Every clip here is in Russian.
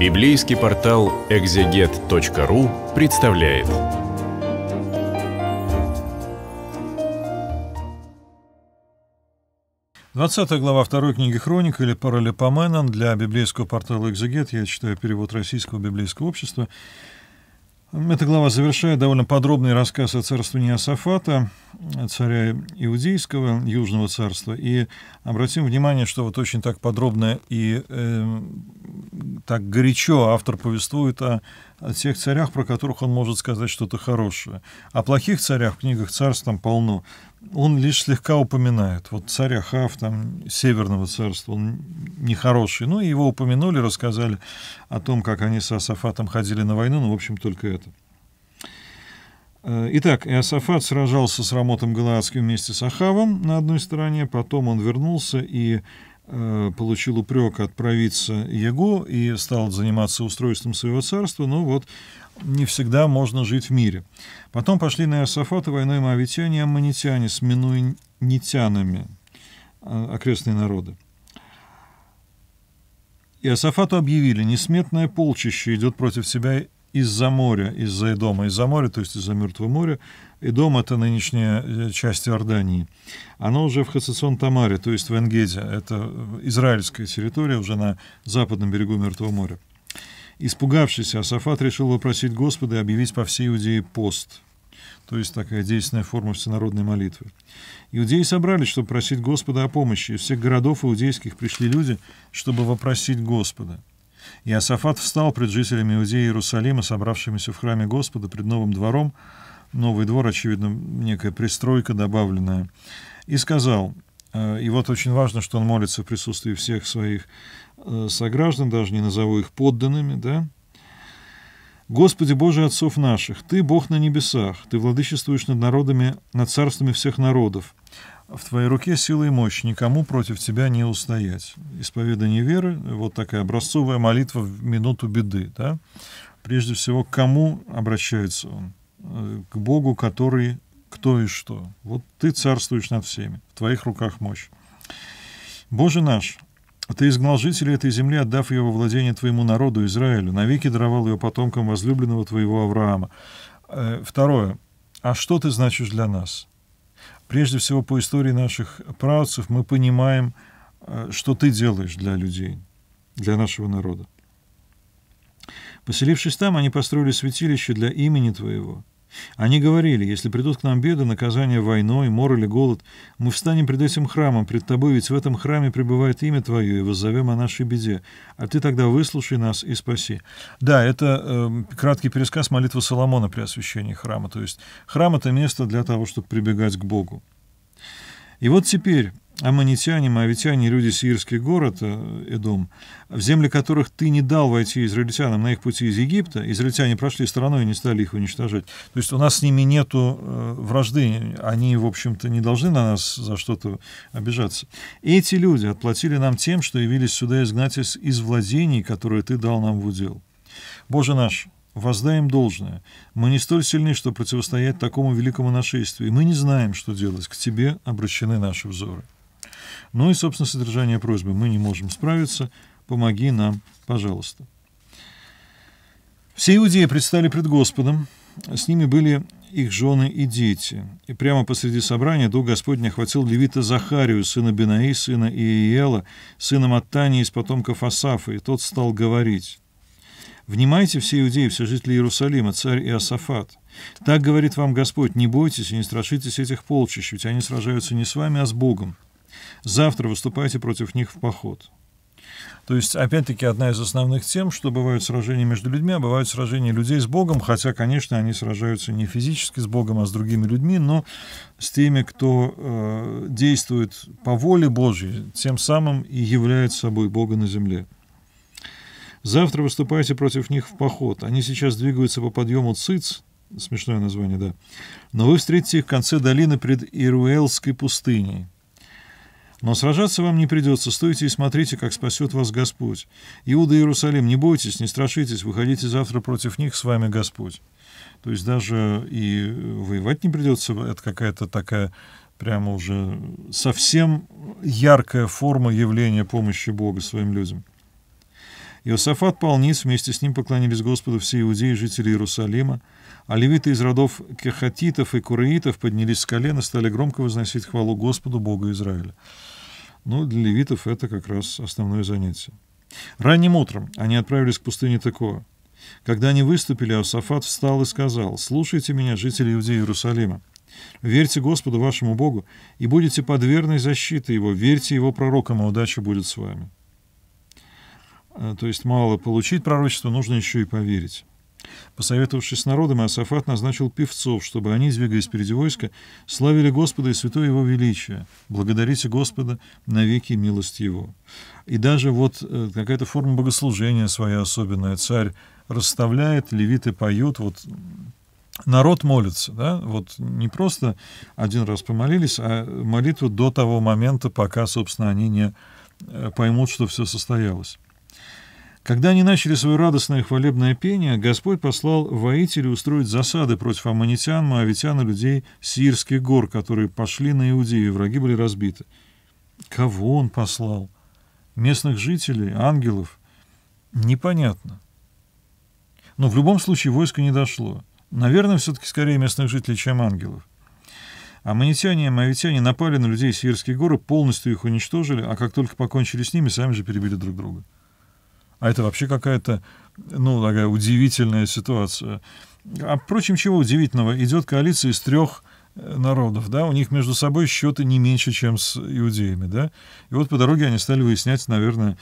Библейский портал exeget.ru представляет. Двадцатая глава второй книги Хроник или Паралипоменон для библейского портала «Экзегет». Я читаю перевод Российского библейского общества. Эта глава завершает довольно подробный рассказ о царствовании Иосафата, царя Иудейского, Южного царства. И обратим внимание, что вот очень так подробно и так горячо автор повествует о тех царях, про которых он может сказать что-то хорошее. О плохих царях в книгах царств там полно. Он лишь слегка упоминает. Вот царь Ахав, там, Северного царства, он нехороший. Ну, его упомянули, рассказали о том, как они с Асафатом ходили на войну, ну, в общем, только это. Итак, Иосафат сражался с Рамотом Галаадским вместе с Ахавом на одной стороне, потом он вернулся и получил упрек от провидца Иегу и стал заниматься устройством своего царства, но вот не всегда можно жить в мире. Потом пошли на Иосафата войной моавитяне и аммонитяне с минуитянами, окрестные народы. Иосафату объявили: несметное полчище идет против тебя из-за моря, из-за Идома. Из-за моря, то есть из-за Мертвого моря. Идом — это нынешняя часть Иордании. Оно уже в Хасасон-Тамаре, то есть в Энгеде. Это израильская территория, уже на западном берегу Мертвого моря. Испугавшись, Асафат решил вопросить Господа и объявить по всей Иудее пост. То есть такая действенная форма всенародной молитвы. Иудеи собрались, чтобы просить Господа о помощи. Из всех городов иудейских пришли люди, чтобы вопросить Господа. И Иосафат встал пред жителями Иудеи и Иерусалима, собравшимися в храме Господа, пред новым двором. Новый двор, очевидно, некая пристройка добавленная. И сказал, и вот очень важно, что он молится в присутствии всех своих сограждан, даже не назову их подданными, да? «Господи Боже отцов наших, Ты Бог на небесах, Ты владычествуешь над народами, над царствами всех народов. В Твоей руке сила и мощь, никому против Тебя не устоять». Исповедание веры, вот такая образцовая молитва в минуту беды. Да? Прежде всего, к кому обращается он? К Богу, который кто и что. Вот Ты царствуешь над всеми, в Твоих руках мощь. «Боже наш, Ты изгнал жителей этой земли, отдав ее во владение Твоему народу Израилю, навеки даровал ее потомкам возлюбленного Твоего Авраама». Второе. «А что Ты значишь для нас?» Прежде всего, по истории наших праотцев мы понимаем, что ты делаешь для людей, для нашего народа. «Поселившись там, они построили святилище для имени Твоего. Они говорили, если придут к нам беды, наказание войной, мор или голод, мы встанем пред этим храмом, пред Тобой, ведь в этом храме пребывает имя Твое, и воззовем о нашей беде, а Ты тогда выслушай нас и спаси». Да, это краткий пересказ молитвы Соломона при освящении храма, то есть храм — это место для того, чтобы прибегать к Богу. И вот теперь аммонитяне, моавитяне и люди сирских город, Эдом, в земли которых ты не дал войти израильтянам на их пути из Египта, израильтяне прошли стороной и не стали их уничтожать. То есть у нас с ними нету вражды, они, в общем-то, не должны на нас за что-то обижаться. Эти люди отплатили нам тем, что явились сюда изгнать из владений, которые ты дал нам в удел. Боже наш, воздай им должное. Мы не столь сильны, что противостоять такому великому нашествию, и мы не знаем, что делать. К тебе обращены наши взоры. Ну и, собственно, содержание просьбы. Мы не можем справиться. Помоги нам, пожалуйста. Все иудеи предстали пред Господом. С ними были их жены и дети. И прямо посреди собрания Дух Господень охватил левита Захарию, сына Бинаи, сына Иеела, сына Маттании из потомков Асафа. И тот стал говорить. «Внимайте, все иудеи, все жители Иерусалима, царь Иосафат. Так говорит вам Господь, не бойтесь и не страшитесь этих полчищ, ведь они сражаются не с вами, а с Богом. Завтра выступайте против них в поход». То есть, опять-таки, одна из основных тем, что бывают сражения между людьми, а бывают сражения людей с Богом, хотя, конечно, они сражаются не физически с Богом, а с другими людьми, но с теми, кто действует по воле Божьей, тем самым и является собой Бога на земле. «Завтра выступайте против них в поход. Они сейчас двигаются по подъему Циц». Смешное название, да. «Но вы встретите их в конце долины пред Ируэлской пустыней. Но сражаться вам не придется, стойте и смотрите, как спасет вас Господь. Иуда и Иерусалим, не бойтесь, не страшитесь, выходите завтра против них, с вами Господь». То есть даже и воевать не придется, это какая-то такая прямо уже совсем яркая форма явления помощи Бога своим людям. Иосафат пал ниц, вместе с ним поклонились Господу все иудеи, жители Иерусалима, а левиты из родов кехатитов и кореитов поднялись с колена, стали громко возносить хвалу Господу, Богу Израиля. Ну, для левитов это как раз основное занятие. Ранним утром они отправились к пустыне Текоа. Когда они выступили, Иосафат встал и сказал: «Слушайте меня, жители Иудеи Иерусалима, верьте Господу вашему Богу, и будете под верной защитой Его, верьте Его пророкам, и удача будет с вами». То есть мало получить пророчество, нужно еще и поверить. Посоветовавшись с народом, Иосафат назначил певцов, чтобы они, двигаясь впереди войска, славили Господа и святое Его величие. Благодарите Господа навеки милость Его. И даже вот какая-то форма богослужения своя особенная. Царь расставляет, левиты поют, вот народ молится. Да? Вот не просто один раз помолились, а молитву до того момента, пока, собственно, они не поймут, что все состоялось. Когда они начали свое радостное хвалебное пение, Господь послал воителей устроить засады против аммонитян, моавитян и людей Сеирских гор, которые пошли на Иудею, враги были разбиты. Кого он послал? Местных жителей, ангелов? Непонятно. Но в любом случае войско не дошло. Наверное, все-таки скорее местных жителей, чем ангелов. Аммонитяне и моавитяне напали на людей Сеирских гор, полностью их уничтожили, а как только покончили с ними, сами же перебили друг друга. А это вообще какая-то, ну, такая удивительная ситуация. А, впрочем, чего удивительного? Идет коалиция из трех народов, да, у них между собой счеты не меньше, чем с иудеями, да. И вот по дороге они стали выяснять, наверное,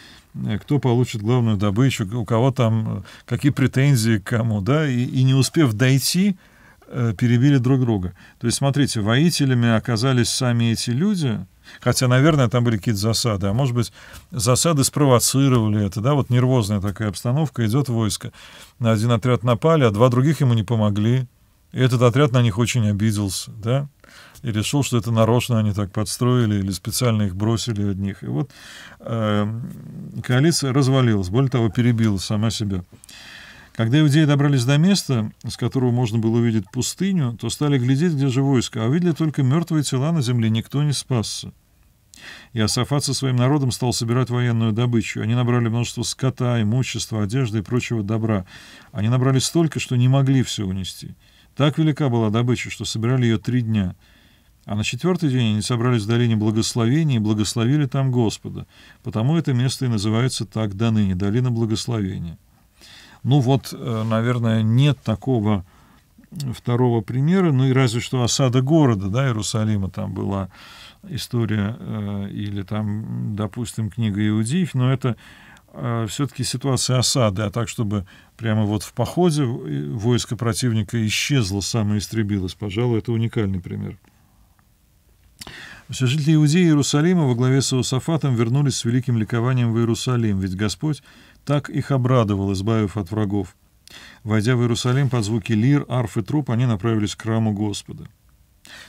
кто получит главную добычу, у кого там, какие претензии к кому, да, и не успев дойти, перебили друг друга. То есть, смотрите, воителями оказались сами эти люди, хотя, наверное, там были какие-то засады, а может быть, засады спровоцировали это, да, вот нервозная такая обстановка, идет войско. На один отряд напали, а два других ему не помогли, и этот отряд на них очень обиделся, да, и решил, что это нарочно они так подстроили или специально их бросили одних. И вот коалиция развалилась, более того, перебила сама себя. Когда иудеи добрались до места, с которого можно было увидеть пустыню, то стали глядеть, где же войско, а увидели только мертвые тела на земле, никто не спасся. Иосафат со своим народом стал собирать военную добычу. Они набрали множество скота, имущества, одежды и прочего добра. Они набрали столько, что не могли все унести. Так велика была добыча, что собирали ее 3 дня. А на 4-й день они собрались в долине благословения и благословили там Господа. Потому это место и называется так до ныне — долина благословения. Ну вот, наверное, нет такого второго примера, ну и разве что осада города, да, Иерусалима, там была история, или там, допустим, книга иудеев, но это все-таки ситуация осады, а так, чтобы прямо вот в походе войско противника исчезло, самоистребилось, пожалуй, это уникальный пример. Все жители Иудеи и Иерусалима во главе с Иосафатом вернулись с великим ликованием в Иерусалим, ведь Господь так их обрадовал, избавив от врагов. Войдя в Иерусалим под звуки лир, арф и труб, они направились к храму Господа.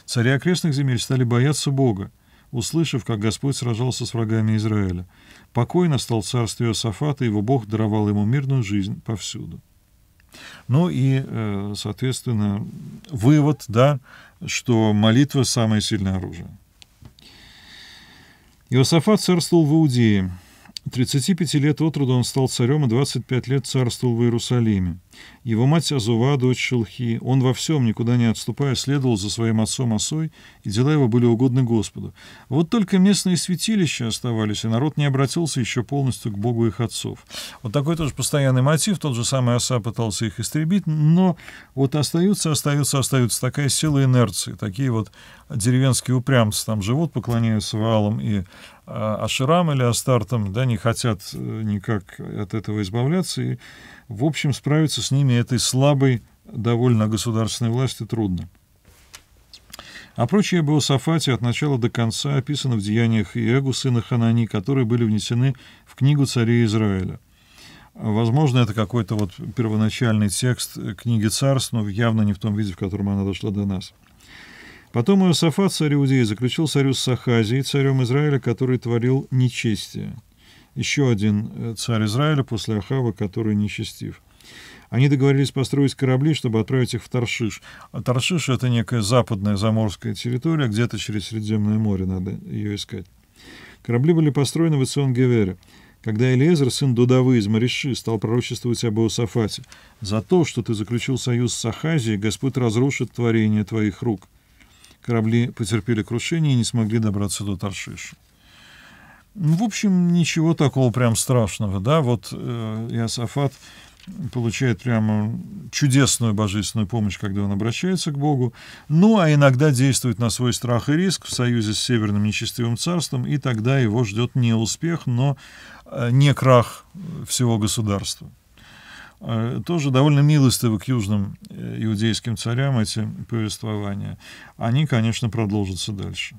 Цари окрестных земель стали бояться Бога, услышав, как Господь сражался с врагами Израиля. Покой настал в царстве Иосафата, его Бог даровал ему мирную жизнь повсюду. Ну и, соответственно, вывод, да, что молитва — самое сильное оружие. Иосафат царствовал в Иудее. 35 лет от роду он стал царем и 25 лет царствовал в Иерусалиме. Его мать Азува, дочь Шелхи, он во всем, никуда не отступая, следовал за своим отцом Асой, и дела его были угодны Господу. Вот только местные святилища оставались, и народ не обратился еще полностью к Богу их отцов. Вот такой тоже постоянный мотив, тот же самый Аса пытался их истребить, но вот остаются, такая сила инерции, такие вот деревенские упрямцы там живут, поклоняются ваалам и ашерам или астартам, да, не хотят никак от этого избавляться, и, в общем, справиться с ними этой слабой довольно государственной власти трудно. А прочее об Иосафате от начала до конца описано в деяниях Иегу, сына Ханани, которые были внесены в книгу царей Израиля. Возможно, это какой-то вот первоначальный текст книги царств, но явно не в том виде, в котором она дошла до нас. Потом Иосафат, царь Иудеи, заключил союз с Сахазией, царем Израиля, который творил нечестие. Еще один царь Израиля после Ахава, который нечестив. Они договорились построить корабли, чтобы отправить их в Таршиш. А Таршиш — это некая западная заморская территория, где-то через Средиземное море надо ее искать. Корабли были построены в Эцион-Гевере. когда Элиэзер, сын Додавы из Мареши, стал пророчествовать об Иосафате: «За то, что ты заключил союз с Сахазией, Господь разрушит творение твоих рук». Корабли потерпели крушение и не смогли добраться до Таршиша. Ну, в общем, ничего такого прям страшного, да, вот Иосафат получает прямо чудесную божественную помощь, когда он обращается к Богу, ну, а иногда действует на свой страх и риск в союзе с Северным нечестивым царством, и тогда его ждет не успех, но не крах всего государства. Тоже довольно милостивы к южным иудейским царям эти повествования. Они, конечно, продолжатся дальше.